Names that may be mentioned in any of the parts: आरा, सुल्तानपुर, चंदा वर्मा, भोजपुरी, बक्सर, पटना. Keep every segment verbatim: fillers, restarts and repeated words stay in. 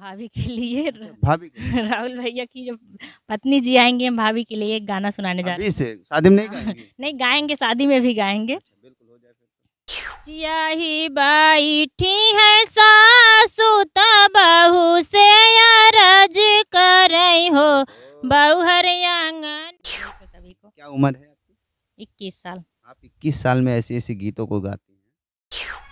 भाभी के लिए, भाभी राहुल भैया की जो पत्नी जी आएंगे, हम भाभी के लिए एक गाना सुनाने जा रहे हैं। से शादी में नहीं गाएंगे? नहीं गाएंगे, शादी में भी गाएंगे। चियाही बैठी है सासु त बहू से अरज करई हो, बहू हर आंगन। सभी को क्या उम्र है आपकी? इक्कीस साल। आप इक्कीस साल में ऐसे ऐसे गीतों को गाती हैं।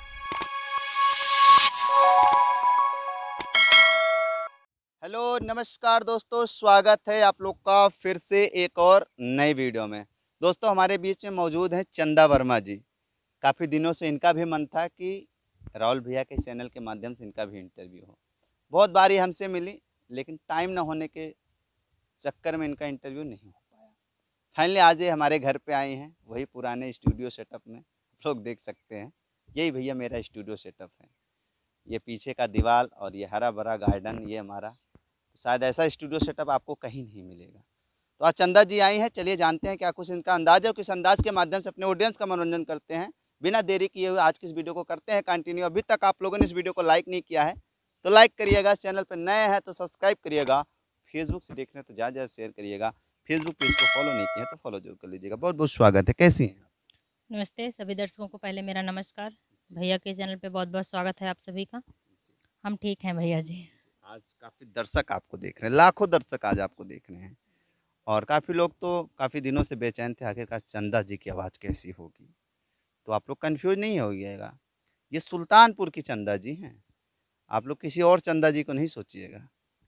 हेलो नमस्कार दोस्तों, स्वागत है आप लोग का फिर से एक और नई वीडियो में। दोस्तों हमारे बीच में मौजूद हैं चंदा वर्मा जी। काफ़ी दिनों से इनका भी मन था कि राहुल भैया के चैनल के माध्यम से इनका भी इंटरव्यू हो। बहुत बारी हमसे मिली लेकिन टाइम ना होने के चक्कर में इनका इंटरव्यू नहीं हो पाया। फाइनली आज ये हमारे घर पे आए हैं, वही पुराने स्टूडियो सेटअप में। आप लोग देख सकते हैं, यही भैया मेरा स्टूडियो सेटअप है। ये पीछे का दीवार और ये हरा भरा गार्डन, ये हमारा शायद ऐसा स्टूडियो सेटअप आपको कहीं नहीं मिलेगा। तो आज चंदा जी आई हैं, चलिए जानते हैं क्या कुछ इनका अंदाज है और किस अंदाज के माध्यम से अपने ऑडियंस का मनोरंजन करते हैं। बिना देरी किए हुए आज की इस वीडियो को करते हैं कंटिन्यू। अभी तक आप लोगों ने इस वीडियो को लाइक नहीं किया है तो लाइक करिएगा, चैनल पर नए हैं तो सब्सक्राइब करिएगा, फेसबुक से देख रहे हैं तो ज़्यादा ज़्यादा शेयर करिएगा, फेसबुक पेज को फॉलो नहीं किया तो फॉलो जरूर कर लीजिएगा। बहुत बहुत स्वागत है, कैसी हैं? नमस्ते सभी दर्शकों को, पहले मेरा नमस्कार। भैया के चैनल पर बहुत बहुत स्वागत है आप सभी का। हम ठीक हैं भैया जी। आज काफ़ी दर्शक आपको देख रहे हैं, लाखों दर्शक आज आपको देख रहे हैं और काफ़ी लोग तो काफ़ी दिनों से बेचैन थे आखिरकार चंदा जी की आवाज़ कैसी होगी। तो आप लोग कन्फ्यूज नहीं होइएगा, ये सुल्तानपुर की चंदा जी हैं। आप लोग किसी और चंदा जी को नहीं सोचिएगा।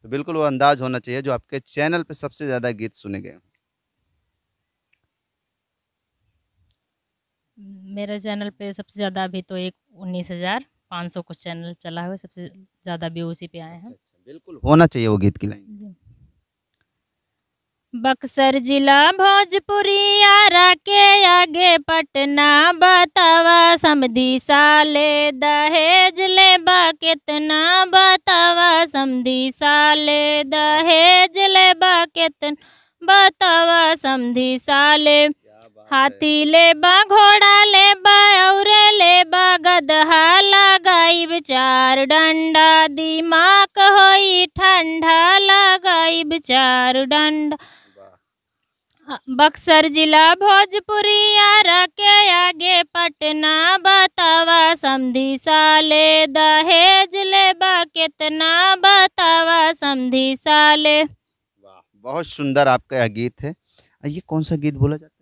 तो बिल्कुल वो अंदाज होना चाहिए जो आपके चैनल पे सबसे ज़्यादा गीत सुने गए। मेरे चैनल पे सबसे ज़्यादा अभी तो एक उन्नीस हज़ार पाँच सौ कुछ चैनल चला हुआ, सबसे ज़्यादा भी उसी पे आए हैं। बिल्कुल होना चाहिए वो गीत की लाइन। बक्सर जिला भोजपुरी आरा के आगे पटना, बतावा समधी साले दहेज लेबा कितना, बतावा समधी साले दहेज लेबा कितना, बतावा समधी साले। हाथी लेबा घोड़ा लेबा और लेबा गदहा, लगाइब चार डंडा, दिमाग होई ठंडा, लगाइब चार डंडा। बक्सर जिला भोजपुरी आरा के आगे पटना, बतावा समधी साले दहेज लेबा कितना, बतावा समधी साले। वाह, बहुत सुंदर आपका यह गीत है। ये कौन सा गीत बोला जाता है?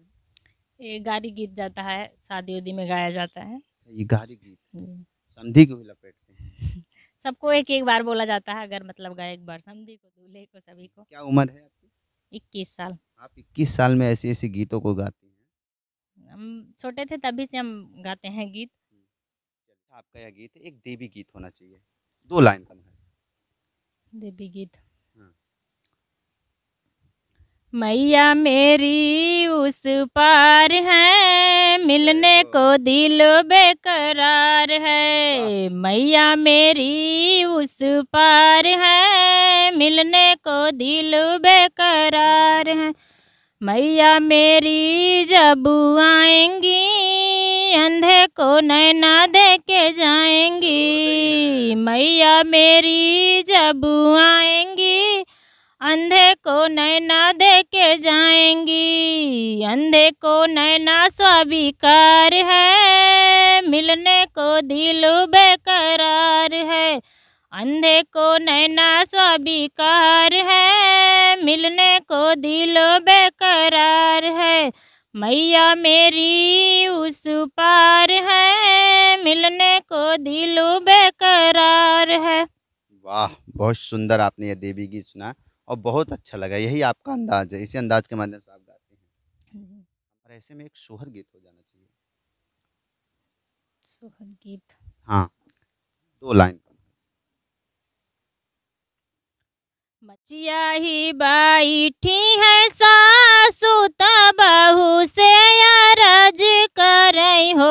ये गारी गीत जाता है, शादी उदी में गाया जाता है। ये गारी गीत समधी को भी लपेटते हैं। सबको एक एक बार बोला जाता है, अगर मतलब गाय एक बार समधी को, दूल्हे को, सभी को। क्या उम्र है आपकी? इक्कीस साल। आप इक्कीस साल में ऐसे ऐसे गीतों को गाती हैं? हम छोटे थे तभी से हम गाते हैं गीत। आपका यह गीत है, एक देवी गीत होना चाहिए, दो लाइन का देवी गीत। हाँ। मैया मेरी उस पार है, मिलने को दिल बेकरार है, मैया मेरी उस पार है, मिलने को दिल बेकरार है। मैया मेरी जब आएंगी, अंधे को नैना दे के जाएंगी, मैया मेरी जब आएंगी, अंधे को नैना दे के जाएंगी, अंधे को नैना स्वीकार है, मिलने को दिल बेकरार है, अंधे को नैना स्वीकार है, मिलने को दिल बेकरार है। मैया मेरी उस पार है, मिलने को दिल बेकरार है। वाह, बहुत सुंदर आपने यह देवी गीत सुना और बहुत अच्छा लगा। यही आपका अंदाज है, इसी अंदाज के माध्यम से आप गाते हैं। और ऐसे में एक सोहर गीत हो जाना चाहिए। सोहर गीत, हाँ, दो लाइन। मचियाही बैठी है सासु त बहू से अरज करई हो,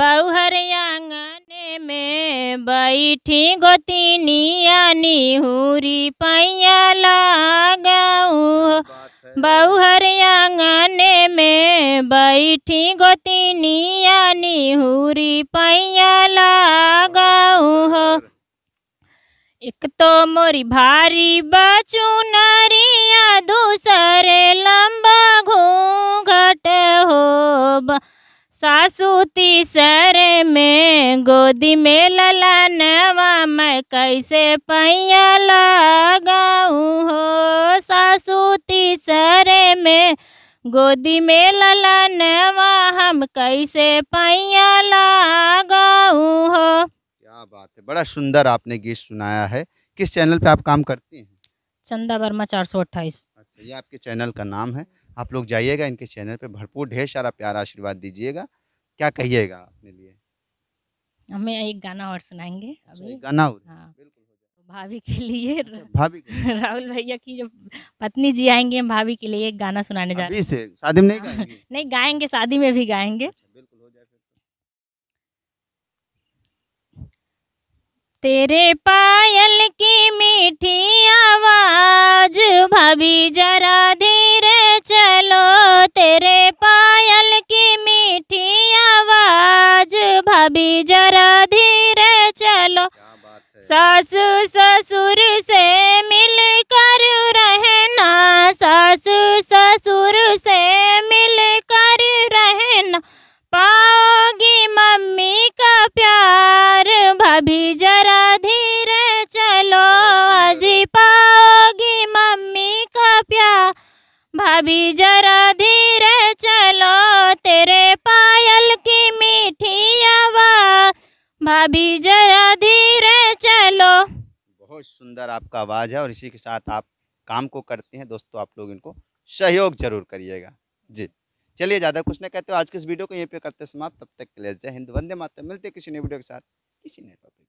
बहू हर आंगने में बैठी, गोतिनी यानी हूरी पैया लगाऊ हो, बहू हर आंगने में बैठी, गोतिनी यानी हूरी पैया लगाऊ हो। एक तो मोरी भारी बचुनरिया दूसरे लंबा घूंघट होब, सासू तीसरे में गोदी में ललनवा मैं कैसे पैया लगाऊं हो। सासू तीसरे में गोदी में ललनवा हम कैसे पैया लगाऊं हो। बात है, बड़ा सुंदर आपने गीत सुनाया है। किस चैनल पे आप काम करती हैं? चंदा वर्मा चार सौ अट्ठाईस। अच्छा, ये आपके चैनल का नाम है। आप लोग जाइएगा इनके चैनल पे, भरपूर ढेर सारा प्यार आशीर्वाद दीजिएगा। क्या कहिएगा अपने लिए? हमें एक गाना और सुनाएंगे अभी। गाना हाँ। भाभी के लिए, भाभी राहुल भैया की जो पत्नी जी आएंगे, हम भाभी के लिए एक गाना सुनाने जा रहे हैं। शादी में नहीं गाएंगे? नहीं गाएंगे, शादी में भी गाएंगे। तेरे पायल की मीठी आवाज भाभी जरा धीरे चलो, तेरे पायल की मीठी आवाज भाभी जरा धीरे चलो। सासू ससुर से मिलकर रहना, सासू ससुर से मिलकर रहना, पाओगी मम्मी का प्यार भाभी जरा धीरे चलो। जी पाओगी मम्मी का प्यार भाभी जरा धीरे चलो, तेरे पायल की मीठी आवाज भाभी जरा धीरे चलो। बहुत सुंदर आपका आवाज़ है और इसी के साथ आप काम को करते हैं। दोस्तों, आप लोग इनको सहयोग जरूर करिएगा जी। चलिए, ज़्यादा कुछ ना कहते हो, आज के इस वीडियो को यहीं पे करते समाप्त। तब तक के लिए जय हिंद, वंदे मातरम। मिलते किसी नए वीडियो के साथ, किसी नए टॉपिक।